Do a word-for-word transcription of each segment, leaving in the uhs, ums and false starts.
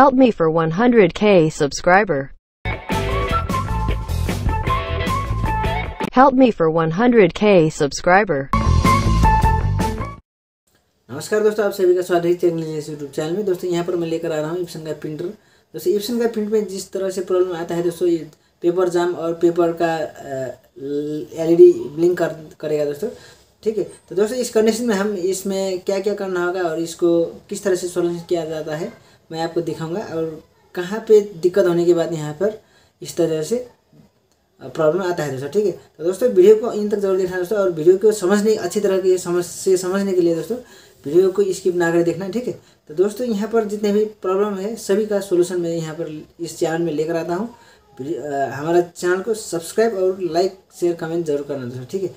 Help me for one hundred K subscriber. Help me for one hundred K subscriber. नमस्कार दोस्तों, आप सभी का स्वागत है चैनल यूट्यूब चैनल में। दोस्तों यहाँ पर मैं लेकर आ रहा हूँ एप्सन का प्रिंटर। दोस्तों एप्सन का प्रिंट में जिस तरह से प्रॉब्लम आता है दोस्तों, पेपर जाम और पेपर का एलईडी ब्लिंक कर, करेगा दोस्तों, ठीक है। तो दोस्तों इस कंडीशन में हम इसमें क्या क्या करना होगा और इसको किस तरह से सोल्यूशन किया जाता है मैं आपको दिखाऊंगा, और कहाँ पे दिक्कत होने के बाद यहाँ पर इस तरह से प्रॉब्लम आता है दोस्तों, ठीक है। तो दोस्तों वीडियो को इन तक जरूर देखना दोस्तों, और वीडियो को समझने अच्छी तरह के समझ से समझने के लिए दोस्तों वीडियो को स्किप ना कर देखना, ठीक है। तो दोस्तों यहाँ पर जितने भी प्रॉब्लम है सभी का सोल्यूशन मैं यहाँ पर इस चैनल में लेकर आता हूँ। हमारा चैनल को सब्सक्राइब और लाइक शेयर कमेंट जरूर करना दोस्तों, ठीक है।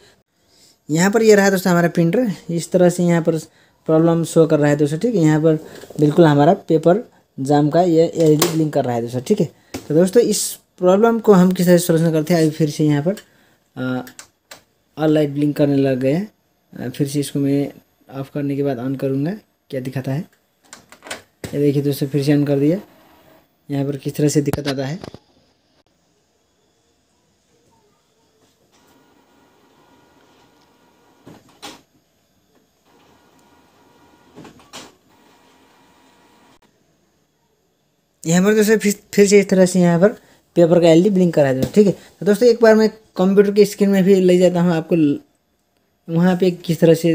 यहाँ पर ये रहा दोस्तों हमारा प्रिंटर, इस तरह से यहाँ पर प्रॉब्लम शो कर रहा है दोस्तों, ठीक है। यहाँ पर बिल्कुल हमारा पेपर जाम का ये एलईडी ब्लिंक कर रहा है दोस्तों, ठीक है। तो दोस्तों इस प्रॉब्लम को हम किस तरह से सोल्यूशन करते हैं। अभी फिर से यहाँ पर ऑल लाइट ब्लिंक करने लग गया। फिर से इसको मैं ऑफ करने के बाद ऑन करूँगा, क्या दिखाता है ये देखिए दोस्तों। फिर से ऑन कर दिया, यहाँ पर किस तरह से दिक्कत आता है। यहाँ पर दोस्तों फिर फिर से इस तरह से यहाँ पर पेपर का एलईडी ब्लिंक करा दो, ठीक है। तो दोस्तों एक बार मैं कंप्यूटर की स्क्रीन में भी ले जाता हूँ, आपको वहाँ पे किस तरह से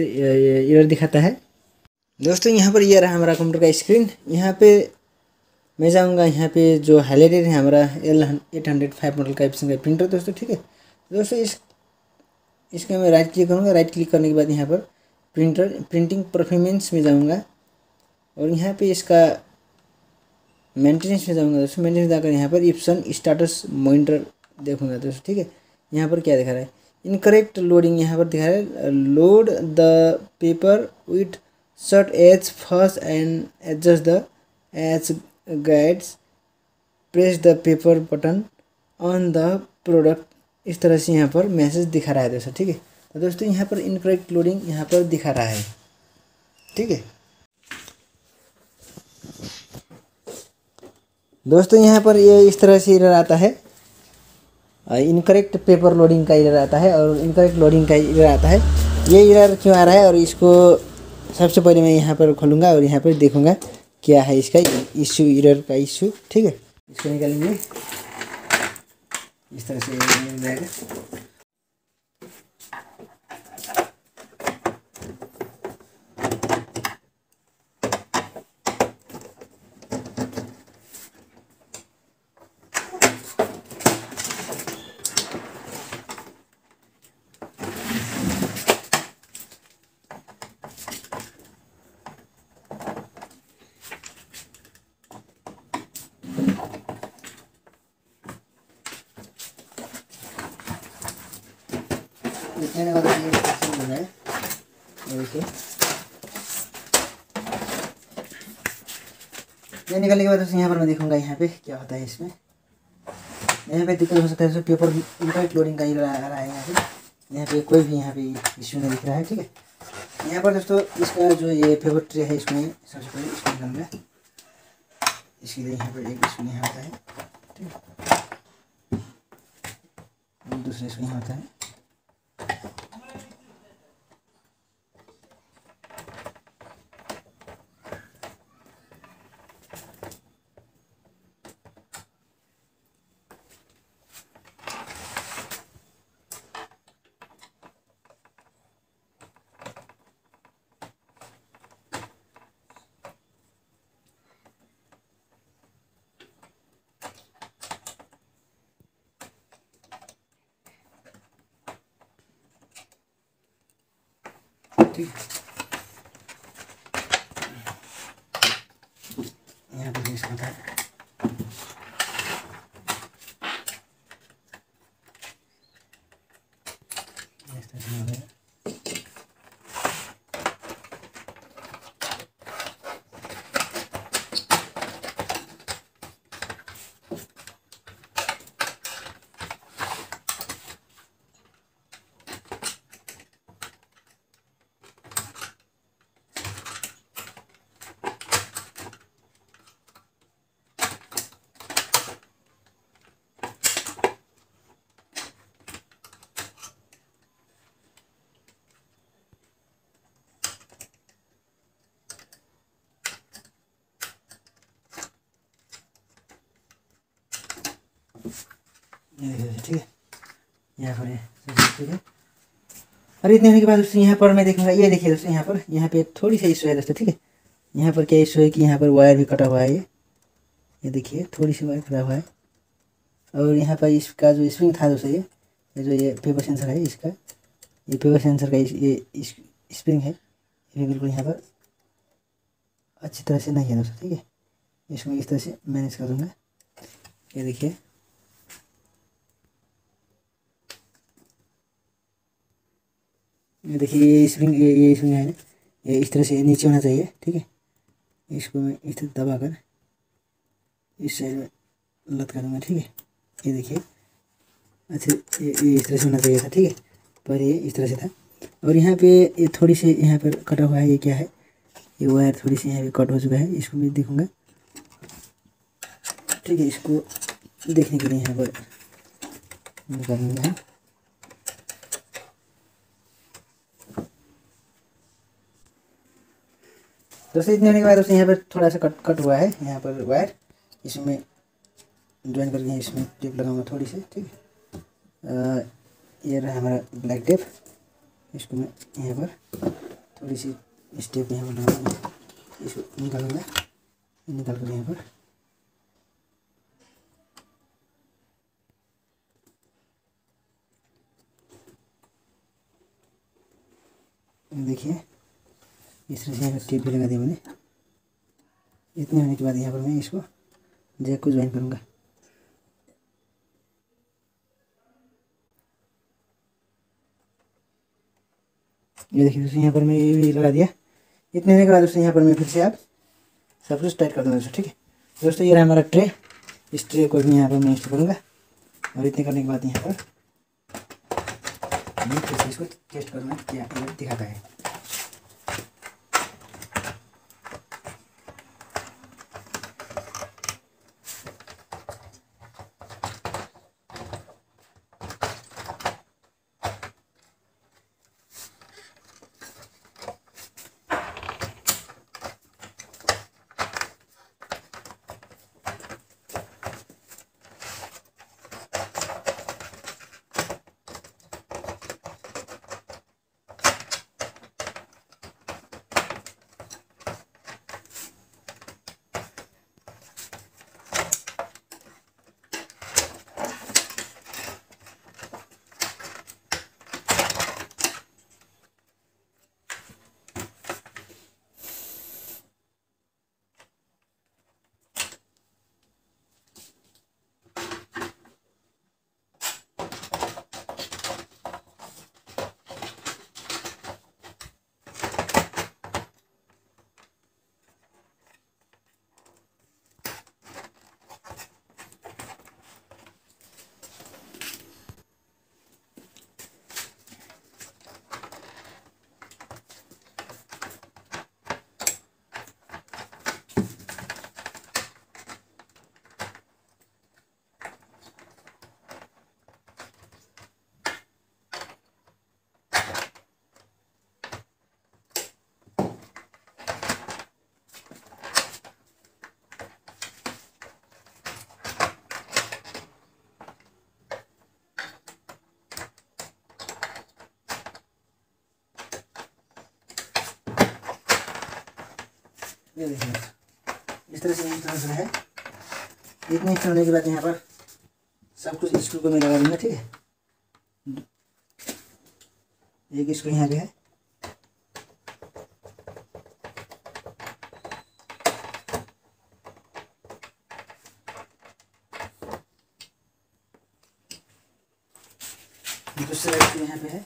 एरर दिखाता है। दोस्तों यहाँ पर ये रहा हमारा कंप्यूटर का स्क्रीन। यहाँ पे मैं जाऊँगा, यहाँ पे जो हाईलाइटेड है हमारा L eight hundred five model का एप्सन का प्रिंटर दोस्तों, ठीक है। दोस्तों इस इसका मैं राइट क्लिक करूँगा। राइट क्लिक करने के बाद यहाँ पर प्रिंटर प्रिंटिंग परफॉर्मेंस में जाऊँगा, और यहाँ पर इसका मेंटेनेंस में जाऊँगा दोस्तों। मेंटेनेंस जाकर यहाँ पर एप्सन स्टेटस मॉनिटर देखूँगा दोस्तों, ठीक है। यहाँ पर क्या दिखा रहा है, इनकरेक्ट लोडिंग यहाँ पर दिखा रहा है। Load the paper with short edge first and adjust the edge guides, press the paper button on the product, इस तरह से यहाँ पर मैसेज दिखा रहा है दोस्तों, ठीक है। तो दोस्तों यहाँ पर इनकरेक्ट लोडिंग यहाँ पर दिखा रहा है, ठीक है। दोस्तों यहाँ पर ये इस तरह से एरर आता है, इनकरेक्ट पेपर लोडिंग का एरर आता है और इनकरेक्ट लोडिंग का एरर आता है। ये एरर क्यों आ रहा है, और इसको सबसे पहले मैं यहाँ पर खोलूँगा और यहाँ पर देखूँगा क्या है इसका इश्यू, एरर का इश्यू, ठीक है। इसको निकालेंगे, इस तरह से मिल जाएगा। मैंने वाला ये सेक्शन बनाया है, ओके। ये निकालने के बाद दोस्तों यहाँ पर मैं देखूँगा यहाँ पे क्या होता है। इसमें यहाँ पे दिक्कत हो सकता है दोस्तों, पेपर इनकरेक्ट लोडिंग का ही आ रहा है। यहाँ पे यहाँ पे कोई भी यहाँ पे इश्यू नहीं दिख रहा है, ठीक है। यहाँ पर दोस्तों इसका जो ये पेपर ट्रे है, इसमें सबसे पहले इसको निकालूंगा। इसके लिए यहाँ पर एक इसमें यहाँ होता है, ठीक है, दूसरे इसमें यहाँ होता है। यहाँ पर इसका था, ये देखिए ठीक है, यहाँ पर ठीक है। और इतने होने के बाद दोस्तों यहाँ पर मैं देखूँगा, ये देखिए दोस्तों यहाँ पर यहाँ पे थोड़ी सी इशू है दोस्तों ठीक है। यहाँ पर क्या इशू है कि यहाँ पर वायर भी कटा हुआ है, ये ये देखिए थोड़ी सी वायर कटा हुआ है। और यहाँ पर इसका जो स्प्रिंग था दोस्तों, ये ये जो ये पेपर सेंसर है इसका, ये पेपर सेंसर का ये स्प्रिंग है, ये बिल्कुल यहाँ पर अच्छी तरह से नहीं है दोस्तों ठीक है। इसको इस तरह से मैनेज कर दूँगा, ये देखिए ये देखिए ये स्प्रिंग ये ये स्प्रिंग है ना, ये इस तरह से नीचे होना चाहिए ठीक है। इसको मैं इस तरह दबा कर इस साइड में लटका दूँगा ठीक है। ये देखिए अच्छा ये ये इस तरह से होना चाहिए था ठीक है, पर ये इस तरह से था। और यहाँ पे ये थोड़ी सी यहाँ पर कटा हुआ है, ये क्या है, ये वायर थोड़ी सी यहाँ पे कट हो चुका है, इसको मैं देखूँगा ठीक है। इसको देखने के लिए यहाँ पर निकालूँगा, दोस्तों इतने होने के बाद दोस्तों यहाँ पर थोड़ा सा कट कट हुआ है यहाँ पर वायर, इसमें ज्वाइन करके इसमें टेप लगाऊंगा थोड़ी सी ठीक है। ये रहा हमारा ब्लैक टेप, इसको मैं यहाँ पर थोड़ी सी इस टेप यहाँ पर लगाऊंगा, इसको निकालूंगा, निकाल कर यहाँ पर देखिए इस तरह से यहाँ पर टेप भी लगा दिया मैंने। इतने होने के बाद यहाँ पर मैं इसको जैक को ज्वाइन करूँगा, ये देखिए दोस्तों यहाँ पर मैं ये भी लगा दिया। इतने होने के बाद दोस्तों यहाँ पर मैं फिर से आप सब कुछ टाइट कर दूँगा दोस्तों ठीक है। दोस्तों ये रहा हमारा ट्रे, इस ट्रे को भी यहाँ पर मैं इंस्टॉल करूँगा। और इतने करने के बाद यहाँ पर मैं फिर से इसको टेस्ट करूँगा क्या दिखाता है। ये देखिए इस तरह से इंस्टॉल है। इतने इंस्टॉल होने के बाद यहाँ पर सब कुछ स्क्रू को मैं लगा दूँगा ठीक है। एक स्क्रू यहाँ पे है, दूसरा स्क्रू यहाँ पे है,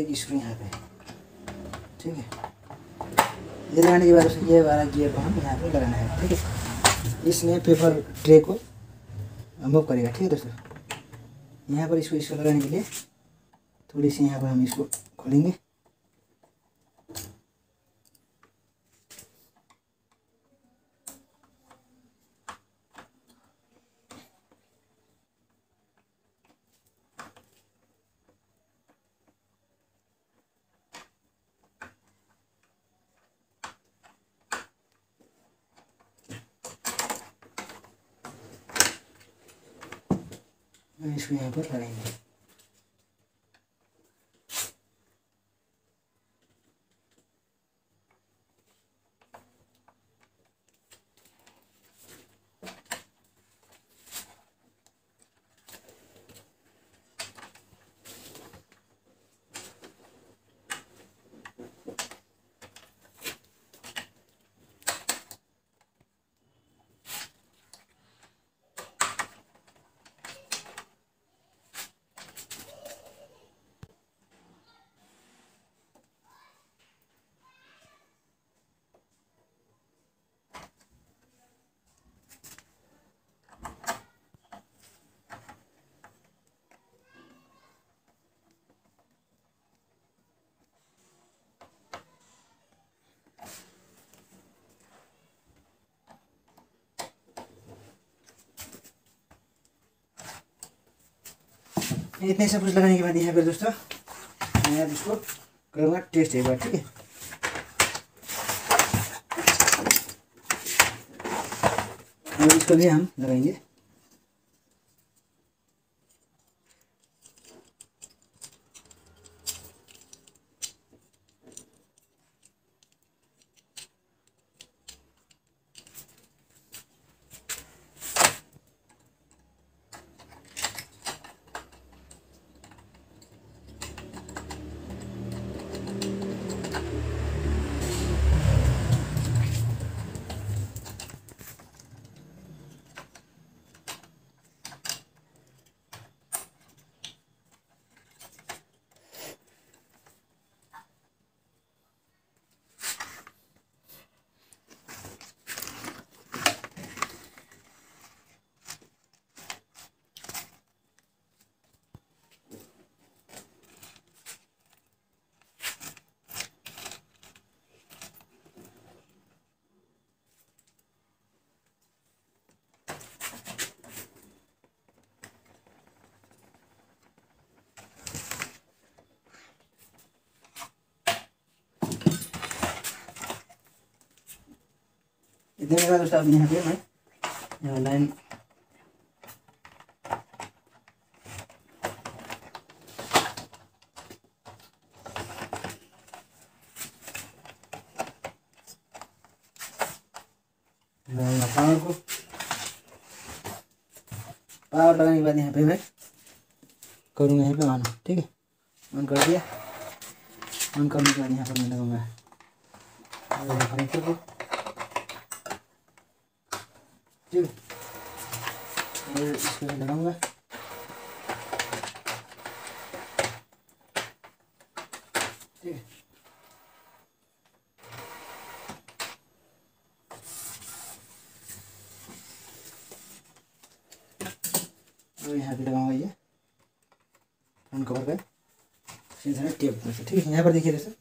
एक स्क्रू यहाँ पे ठीक है। ये लगाने के बाद ये वाला गियर को हम यहाँ पे लगाना है ठीक है। इसमें पेपर ट्रे को मूव करेगा ठीक है दोस्तों। यहाँ पर इसको इसको लगाने के लिए थोड़ी सी यहाँ पर हम इसको खोलेंगे, हम इसको यहाँ पर लगाएंगे। इतने सब कुछ लगाने के बाद यहाँ पर दोस्तों मैं अब इसको करूँगा टेस्ट एक बार, ठीक है। और इसको भी हम लगाएंगे। इतने का दोस्तों अब यहाँ पे मैं लाइन पावर को पावर लगाने के बाद यहाँ पे मैं करूँगा यहाँ पे ऑन, ठीक है। ऑन कर दिया। ऑन करने के बाद यहाँ पर मैं लगाऊँगा और इसको लगाऊंगा। ठीक है, और यहाँ पे लगाऊंगा ये फ्रंट कवर का सीधा टेप, ठीक है। यहाँ पर देखिए दोस्तों,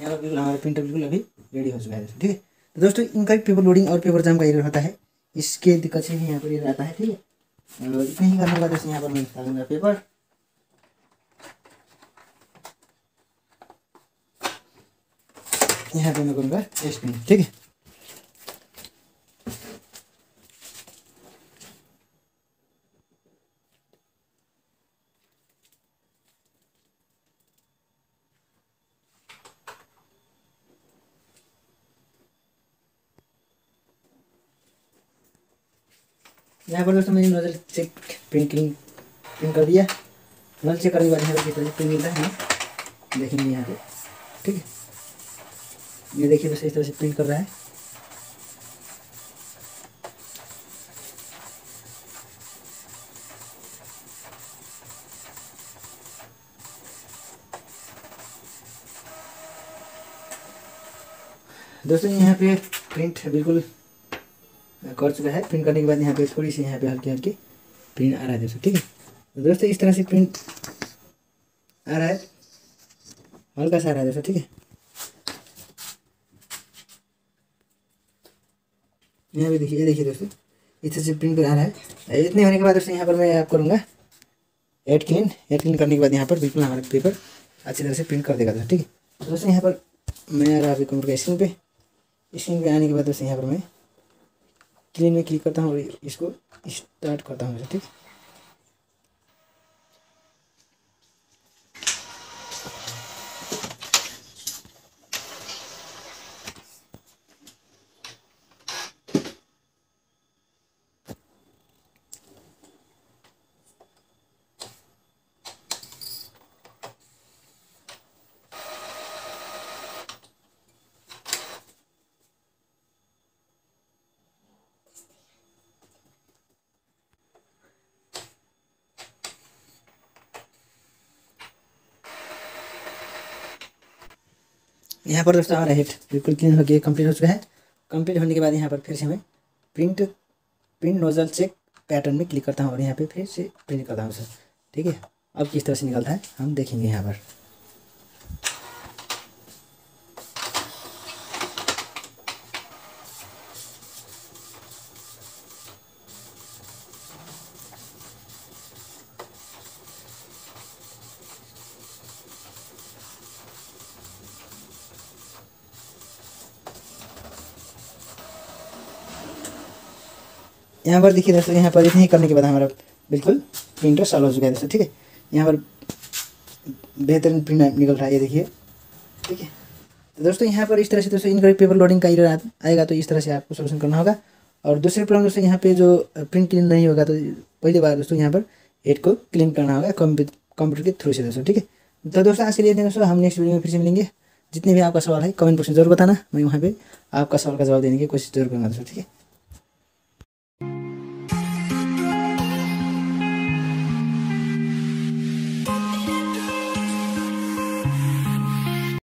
यहाँ पर बिल्कुल हमारा प्रिंटर बिल्कुल अभी रेडी हो चुका है दोस्तों, ठीक है। तो दोस्तों इनका पेपर लोडिंग और पेपर जाम का एरर होता है, इसके दिक्कत से भी यहाँ पर आता है, ठीक है। और इतना ही करने के बाद यहाँ पर मैं डालूंगा पेपर, यहाँ पे मैं करूँगा टेस्टिंग, ठीक है। यहाँ पर दोस्तों मैंने नोजल चेक प्रिंटिंग प्रिंट कर दिया। नोजल चेक करने के बाद यहाँ पर कितना प्रिंट मिलता है देखेंगे यहाँ पे, ठीक है। ये देखिए दोस्तों इस तरह से प्रिंट कर रहा है। दोस्तों यहाँ पे प्रिंट बिल्कुल कर चुका है। प्रिंट करने के बाद यहाँ पे थोड़ी सी यहाँ पे हल्की हल्की प्रिंट आ रहा है दोस्तों, ठीक है। दोस्तों इस तरह से प्रिंट आ रहा है, हल्का सा आ रहा है दोस्तों, ठीक है। यहाँ पे देखिए, देखिए दोस्तों इस तरह से प्रिंट आ रहा है। इतने होने के बाद दोस्तों यहाँ पर मैं आप करूँगा एड क्लीन। एड क्लीन करने के बाद यहाँ पर बिल्कुल हमारा पेपर अच्छी तरह से प्रिंट कर देगा दोस्तों, ठीक है। दोस्तों यहाँ पर मैं आ रहा है कंप्यूटर स्क्रीन पर। स्क्रीन पर आने के बाद दोस्तों यहाँ पर मैं क्लीन में क्लिक करता हूँ और इसको स्टार्ट करता हूँ, ठीक। यहाँ पर दोस्तों हमारा हेड बिल्कुल क्लीन हो गया, कंप्लीट हो चुका है। कंप्लीट होने के बाद यहाँ पर फिर से मैं print print nozzle check pattern में क्लिक करता हूँ और यहाँ पे फिर से प्रिंट करता हूँ सर। ठीक है, अब किस तरह से निकलता है हम देखेंगे यहाँ पर। यहाँ पर देखिए दोस्तों, यहाँ पर इतना ही करने के बाद हमारा बिल्कुल प्रिंटर सॉल्व हो चुका है दोस्तों। ठीक है, यहाँ पर बेहतरीन प्रिंट निकल रहा है, ये देखिए। ठीक है तो दोस्तों, यहाँ पर इस तरह से दोस्तों इनकरेक्ट पेपर लोडिंग का एरर आएगा तो इस तरह से आपको सोल्यूशन करना होगा। और दूसरे प्रॉब्लम दोस्तों, यहाँ पे जो प्रिंट क्लीन नहीं होगा तो पहली बार दोस्तों यहाँ पर हेड को क्लीन करना होगा कंप्यूटर के थ्रू से दोस्तों। ठीक है तो दोस्तों, आज के लिए दोस्तों हम नेक्स्ट वीडियो में फिर से मिलेंगे। जितने भी आपका सवाल है कमेंट बॉक्स में जरूर बताना, मैं वहाँ पर आपका सवाल का जवाब देने की कोशिश जरूर करूँगा दोस्तों। ठीक है।